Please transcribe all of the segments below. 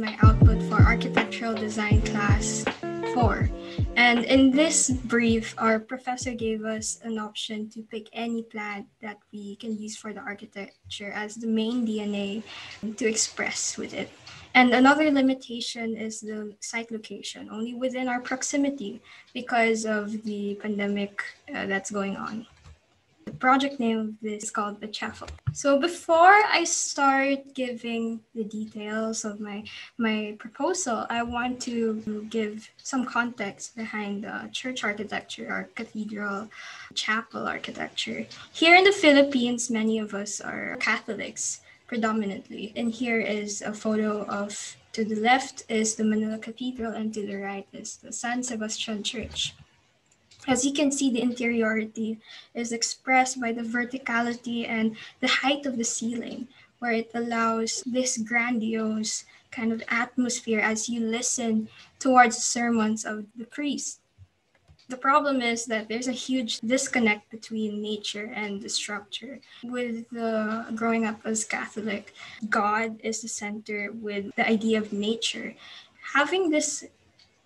my output for architectural design class 4. And in this brief, our professor gave us an option to pick any plant that we can use for the architecture as the main DNA to express with it. And another limitation is the site location, only within our proximity because of the pandemic that's going on. The project name of this is called The Chafelle. So before I start giving the details of my proposal, I want to give some context behind the church architecture or cathedral chapel architecture. Here in the Philippines, many of us are Catholics predominantly. And here is a photo of, to the left is the Manila Cathedral and to the right is the San Sebastian Church. As you can see, the interiority is expressed by the verticality and the height of the ceiling, where it allows this grandiose kind of atmosphere as you listen towards the sermons of the priest. The problem is that there's a huge disconnect between nature and the structure. With growing up as Catholic, God is the center with the idea of nature. Having this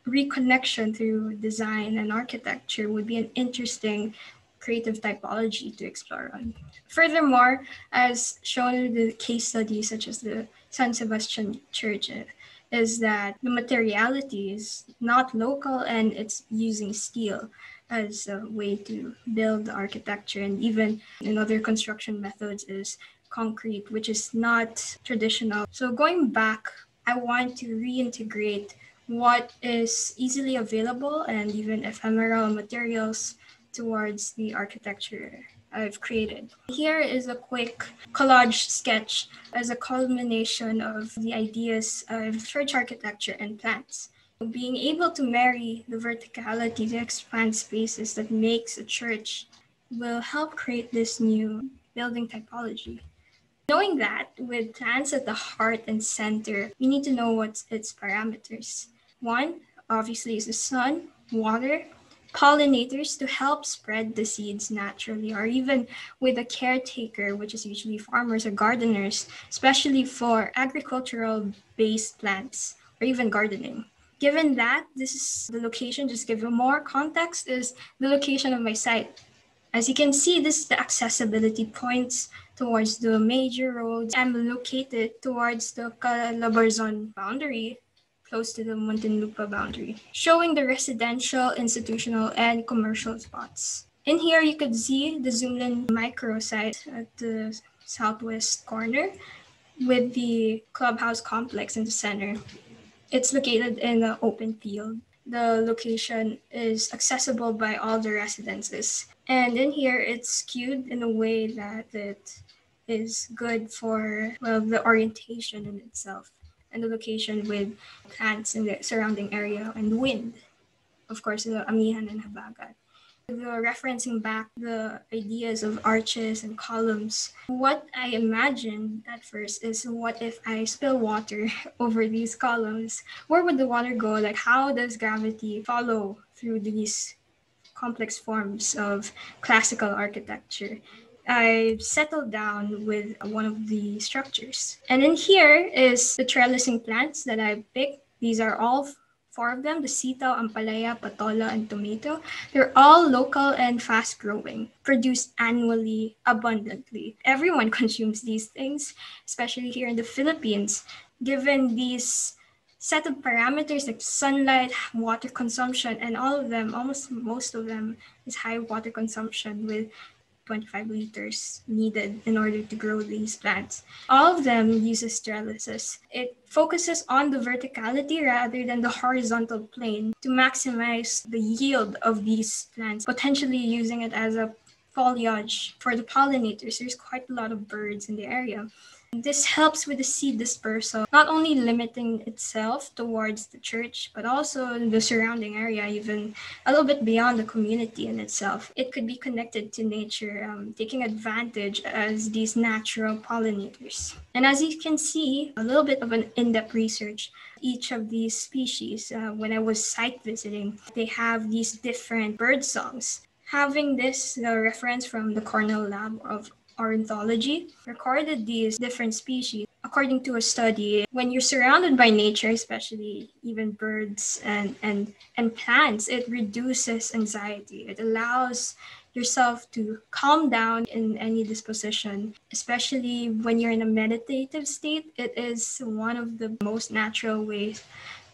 reconnection through design and architecture would be an interesting creative typology to explore on. Furthermore, as shown in the case studies such as the San Sebastian Church, is that the materiality is not local and it's using steel as a way to build the architecture, and even in other construction methods is concrete, which is not traditional. So going back, I want to reintegrate what is easily available and even ephemeral materials towards the architecture I've created. Here is a quick collage sketch as a culmination of the ideas of church architecture and plants. Being able to marry the verticality to expand spaces that makes a church will help create this new building typology. Knowing that, with plants at the heart and center, we need to know what's its parameters. One, obviously, is the sun, water, pollinators to help spread the seeds naturally, or even with a caretaker, which is usually farmers or gardeners, especially for agricultural-based plants or even gardening. Given that this is the location, just give a more context, is the location of my site. As you can see, this is the accessibility points towards the major roads. I'm located towards the Calabarzon boundary, close to the Muntinlupa boundary, showing the residential, institutional, and commercial spots. In here, you could see the Zoomlin microsite at the southwest corner with the clubhouse complex in the center. It's located in an open field. The location is accessible by all the residences. And in here, it's skewed in a way that it is good for, well, the orientation in itself, and the location with plants in the surrounding area and wind. Of course, the Amihan and Habagat. The referencing back the ideas of arches and columns, what I imagined at first is, what if I spill water over these columns? Where would the water go? Like, how does gravity follow through these complex forms of classical architecture? I settled down with one of the structures. And in here is the trellising plants that I picked. These are all four of them, the sitaw, ampalaya, patola, and tomato. They're all local and fast-growing, produced annually, abundantly. Everyone consumes these things, especially here in the Philippines. Given these set of parameters like sunlight, water consumption, and all of them, almost most of them, is high water consumption with 25 liters needed in order to grow these plants. All of them uses strelitzias. It focuses on the verticality rather than the horizontal plane to maximize the yield of these plants, potentially using it as a foliage for the pollinators. There's quite a lot of birds in the area. This helps with the seed dispersal, not only limiting itself towards the church, but also the surrounding area, even a little bit beyond the community in itself. It could be connected to nature, taking advantage as these natural pollinators. And as you can see, a little bit of an in-depth research. Each of these species, when I was site visiting, they have these different bird songs. Having this reference from the Cornell Lab of ornithology recorded these different species. According to a study, when you're surrounded by nature, especially even birds and plants, it reduces anxiety. It allows yourself to calm down in any disposition, especially when you're in a meditative state. It is one of the most natural ways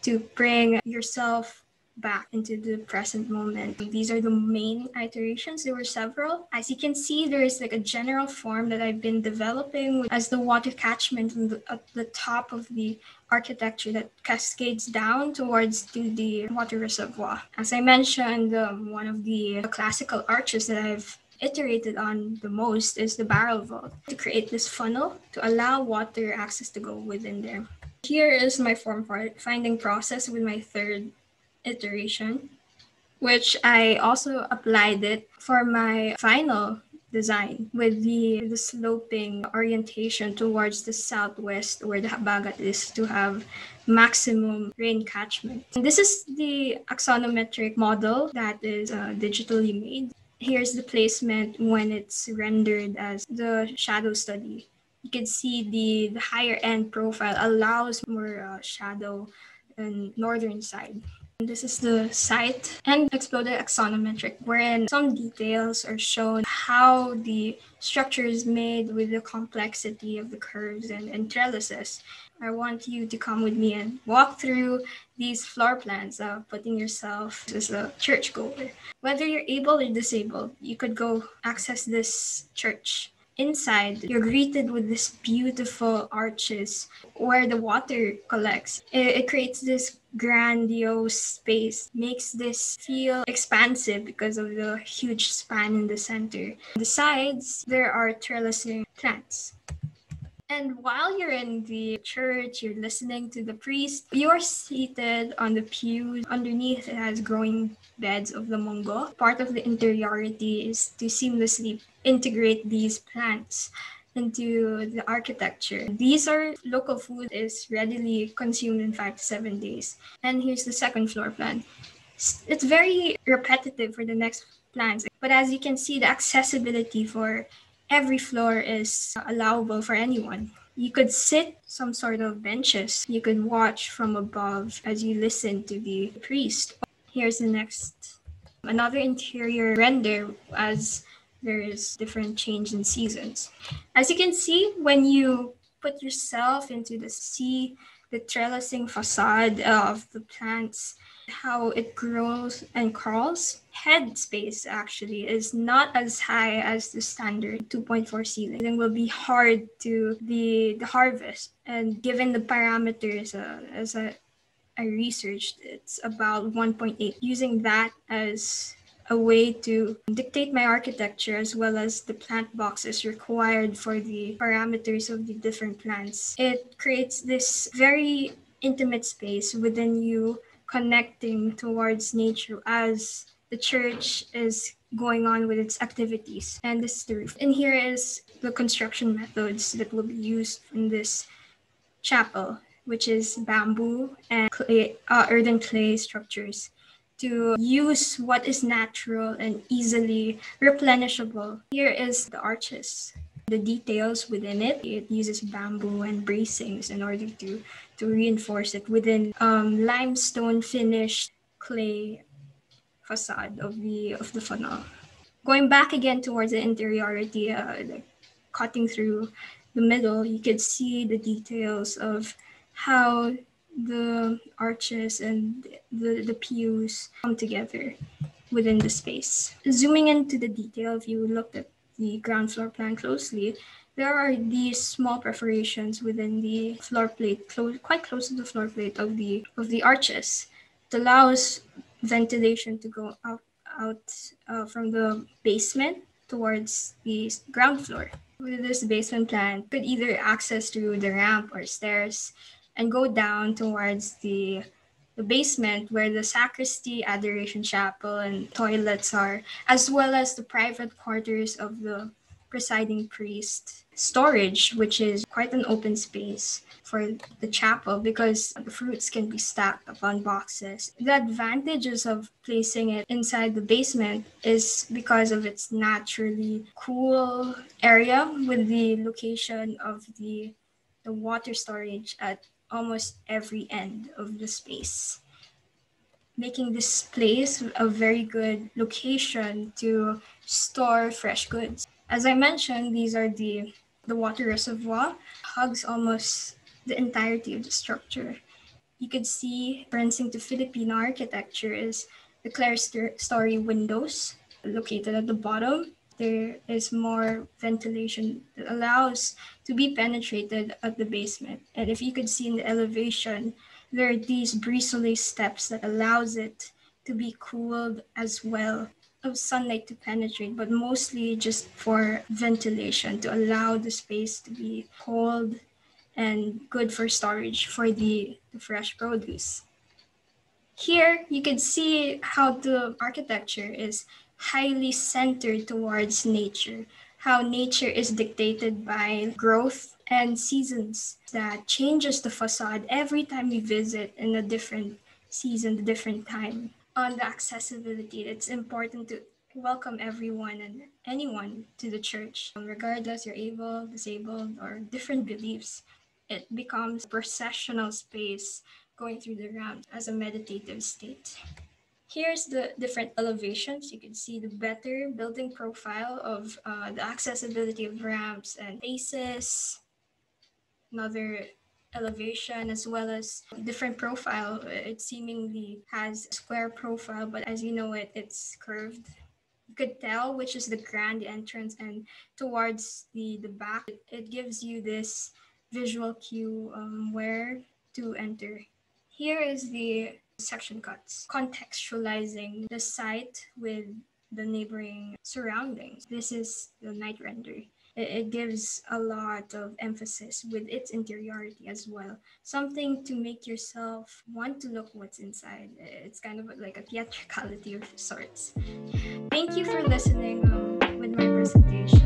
to bring yourself back into the present moment. These are the main iterations. There were several. As you can see, there is like a general form that I've been developing as the water catchment at the top of the architecture that cascades down towards to the water reservoir. As I mentioned, one of the classical arches that I've iterated on the most is the barrel vault, to create this funnel to allow water access to go within there. Here is my form finding process with my third iteration, which I also applied it for my final design with the sloping orientation towards the southwest where the Habagat is to have maximum rain catchment. And this is the axonometric model that is digitally made. Here's the placement when it's rendered as the shadow study. You can see the higher end profile allows more shadow on northern side. This is the site and exploded axonometric, wherein some details are shown how the structure is made with the complexity of the curves and trellises. I want you to come with me and walk through these floor plans, putting yourself as a churchgoer. Whether you're able or disabled, you could go access this church. Inside, you're greeted with this beautiful arches where the water collects. It creates this grandiose space, makes this feel expansive because of the huge span in the center. The sides, there are trellising plants. And while you're in the church, you're listening to the priest, you're seated on the pews. Underneath, it has growing beds of the mongó. Part of the interiority is to seamlessly integrate these plants into the architecture. These are local food is readily consumed in 5 to 7 days. And here's the second floor plan. It's very repetitive for the next plans, but as you can see, the accessibility for every floor is allowable for anyone. You could sit some sort of benches. You could watch from above as you listen to the priest. Here's the next, another interior render as there is different change in seasons. As you can see, when you put yourself into the sea, the trellising facade of the plants, how it grows and crawls. Head space actually is not as high as the standard 2.4 ceiling, and will be hard to the harvest. And given the parameters as I researched, it's about 1.8. Using that as a way to dictate my architecture as well as the plant boxes required for the parameters of the different plants, it creates this very intimate space within you, connecting towards nature as the church is going on with its activities. And this is the roof. And here is the construction methods that will be used in this chapel, which is bamboo and clay, earthen clay structures, to use what is natural and easily replenishable. Here is the arches, the details within it. It uses bamboo and bracings in order to reinforce it within limestone finished clay facade of the funnel. Going back again towards the interiority, like cutting through the middle, you could see the details of how the arches and the pews come together within the space. Zooming into the detail, if you looked at the ground floor plan closely, there are these small perforations within the floor plate, quite close to the floor plate of the arches. It allows ventilation to go out from the basement towards the ground floor. With this basement plan, could either access through the ramp or stairs and go down towards the basement where the sacristy, adoration chapel, and toilets are, as well as the private quarters of the presiding priest. storage, which is quite an open space for the chapel because the fruits can be stacked upon boxes. The advantages of placing it inside the basement is because of its naturally cool area with the location of the water storage at almost every end of the space, making this place a very good location to store fresh goods. As I mentioned, these are the water reservoir, hugs almost the entirety of the structure. You could see, referencing to Filipino architecture, is the clerestory windows located at the bottom. There is more ventilation that allows to be penetrated at the basement. And if you could see in the elevation, there are these breezeway steps that allows it to be cooled as well, of sunlight to penetrate, but mostly just for ventilation to allow the space to be cold and good for storage for the fresh produce. Here, you can see how the architecture is highly centered towards nature, how nature is dictated by growth and seasons that changes the facade every time we visit in a different season, a different time. On the accessibility, it's important to welcome everyone and anyone to the church, regardless you're able, disabled, or different beliefs. It becomes a processional space going through the round as a meditative state. Here's the different elevations. You can see the better building profile of the accessibility of ramps and faces. Another elevation, as well as different profile. It seemingly has a square profile, but as you know it's curved. You could tell which is the grand entrance, and towards the back, it gives you this visual cue where to enter. Here is the section cuts, contextualizing the site with the neighboring surroundings. This is the night render. It gives a lot of emphasis with its interiority as well. Something to make yourself want to look what's inside. It's kind of like a theatricality of sorts. Thank you for listening with my presentation.